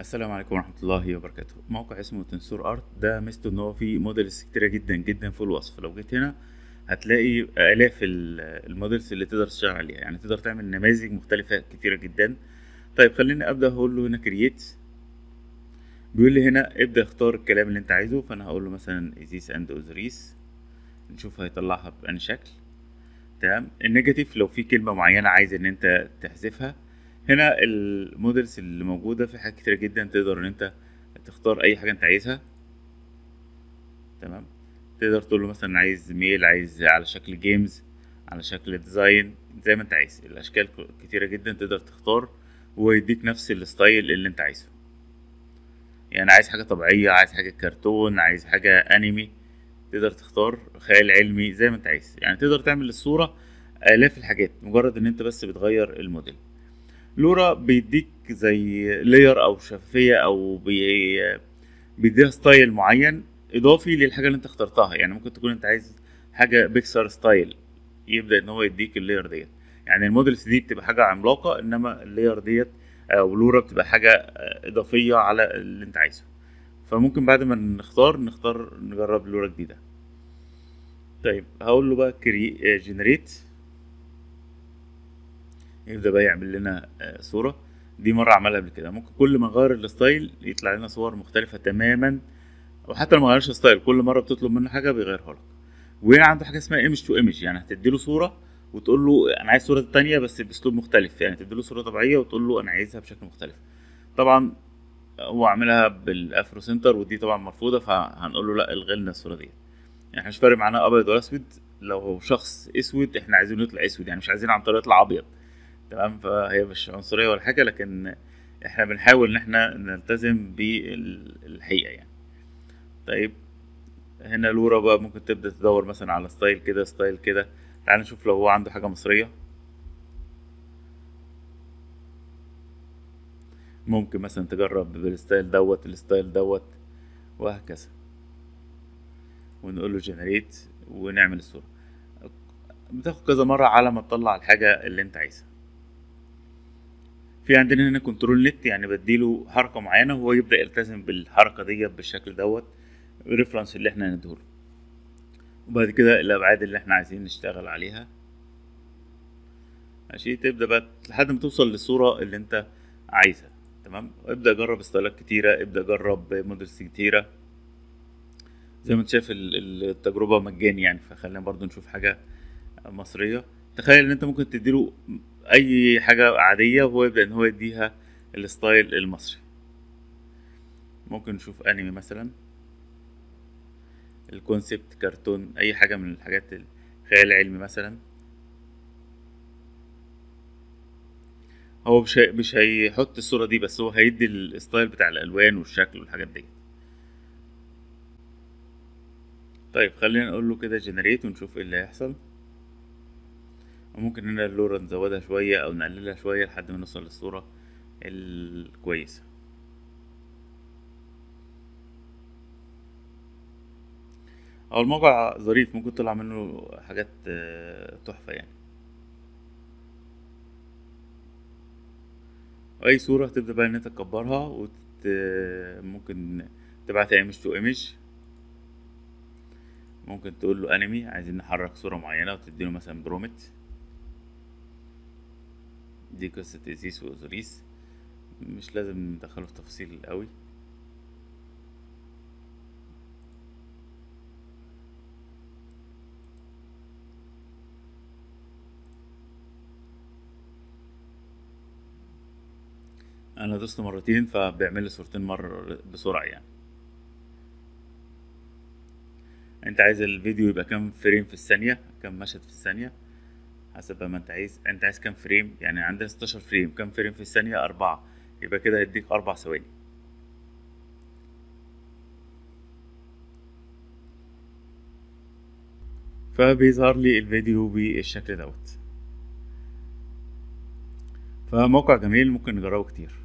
السلام عليكم ورحمه الله وبركاته. موقع اسمه تنسور ارت ده ميزته ان هو فيه موديلز كتيره جدا جدا في الوصف. لو جيت هنا هتلاقي الاف الموديلز اللي تقدر تشتغل عليها، يعني تقدر تعمل نماذج مختلفه كتيره جدا. طيب خليني ابدا، هقول له هنا كرييت، بيقول لي هنا ابدا اختار الكلام اللي انت عايزه، فانا هقول له مثلا ايزيس اند اوزريس، نشوف هيطلعها بأني شكل. تمام. النيجاتيف لو في كلمه معينه عايز ان انت تحذفها. هنا المودلز اللي موجوده في حاجات كتير جدا، تقدر ان انت تختار اي حاجه انت عايزها. تمام. تقدر تقول له مثلا عايز ميل، عايز على شكل جيمز، على شكل ديزاين، زي ما انت عايز. الاشكال كتيره جدا تقدر تختار، ويديك نفس الستايل اللي انت عايزه. يعني عايز حاجه طبيعيه، عايز حاجه كرتون، عايز حاجه انمي، تقدر تختار خيال علمي، زي ما انت عايز. يعني تقدر تعمل للصوره الاف الحاجات، مجرد ان انت بس بتغير الموديل. لورا بيديك زي لاير او شفافيه، او بيديها ستايل معين اضافي للحاجه اللي انت اخترتها. يعني ممكن تكون انت عايز حاجه بيكسر ستايل، يبدا ان هو يديك اللاير ديت. يعني المودلز دي بتبقى حاجه عملاقه، انما اللاير ديت او لورا بتبقى حاجه اضافيه على اللي انت عايزه. فممكن بعد ما نختار نجرب لورا جديده. طيب هقول له بقى جنريت، يبدأ بقى يعمل لنا صورة. دي مرة عملها قبل كده. ممكن كل ما نغير الستايل يطلع لنا صور مختلفة تماما، وحتى لو ما غيرش ستايل كل مرة بتطلب منه حاجة بيغيرها لك. وهنا عنده حاجة اسمها ايمج تو ايمج، يعني هتديله صورة وتقول له انا عايز صورة تانية بس باسلوب مختلف. يعني تديله صورة طبيعية وتقول له انا عايزها بشكل مختلف. طبعا هو عملها بالافرو سنتر، ودي طبعا مرفوضة، فهنقول له لا الغي لنا الصورة دي. يعني مش فارق معانا ابيض ولا اسود، لو هو شخص اسود احنا عايزينه يطلع اسود، يعني مش عايزين عن طريق يطلع ابيض. تمام. فهي مش عنصريه ولا حاجه، لكن احنا بنحاول ان احنا نلتزم بالحقيقه يعني. طيب هنا لورا بقى ممكن تبدا تدور مثلا على ستايل كده، ستايل كده. تعال نشوف لو هو عنده حاجه مصريه. ممكن مثلا تجرب بالستايل دوت، الستايل دوت، وهكذا. ونقول له جنريت ونعمل الصوره. بتاخد كذا مره على ما تطلع الحاجه اللي انت عايزها. في عندنا هنا كنترول نت، يعني بديله حركه معينه وهو يبدا يلتزم بالحركه دي بالشكل دوت، الريفرنس اللي احنا هنديهوله. وبعد كده الابعاد اللي احنا عايزين نشتغل عليها. ماشي. تبدا بقى لحد ما توصل للصوره اللي انت عايزها. تمام. ابدا جرب ستايلات كتيره، ابدا جرب مودلز كتيره. زي ما انت شايف التجربه مجاني يعني، فخلينا برضو نشوف حاجه مصريه. تخيل ان انت ممكن تديله اي حاجه عاديه وهو يبدا ان هو يديها الستايل المصري. ممكن نشوف انمي مثلا، الكونسبت، كرتون، اي حاجه من الحاجات، الخيال العلمي مثلا. هو مش هيحط الصوره دي، بس هو هيدي الستايل بتاع الالوان والشكل والحاجات دي. طيب خلينا نقول له كده جنريت ونشوف ايه اللي هيحصل. وممكن هنا اللورا نزودها شوية أو نقللها شوية لحد ما نوصل للصورة الكويسة. أو الموقع ظريف، ممكن تطلع منه حاجات تحفة يعني. أي صورة تبدأ بقى إن أنت تكبرها، ممكن تبعتها ايمج تو ايمج. ممكن تقول له أنمي، عايزين نحرك صورة معينة، وتديله مثلا برومت. دي قصة إيزيس وأوزوريس، مش لازم ندخله في تفاصيل قوي. أنا دوست مرتين فبيعمل لي صورتين مرة بسرعة يعني. أنت عايز الفيديو يبقى كام فريم في الثانية، كام مشهد في الثانية، حسب ما انت عايز. انت عايز كام فريم؟ يعني عندنا 16 فريم، كام فريم في الثانية؟ 4، يبقى كده هيديك 4 ثواني. فبيظهر لي الفيديو بالشكل دوت. فموقع جميل، ممكن نجربه كتير.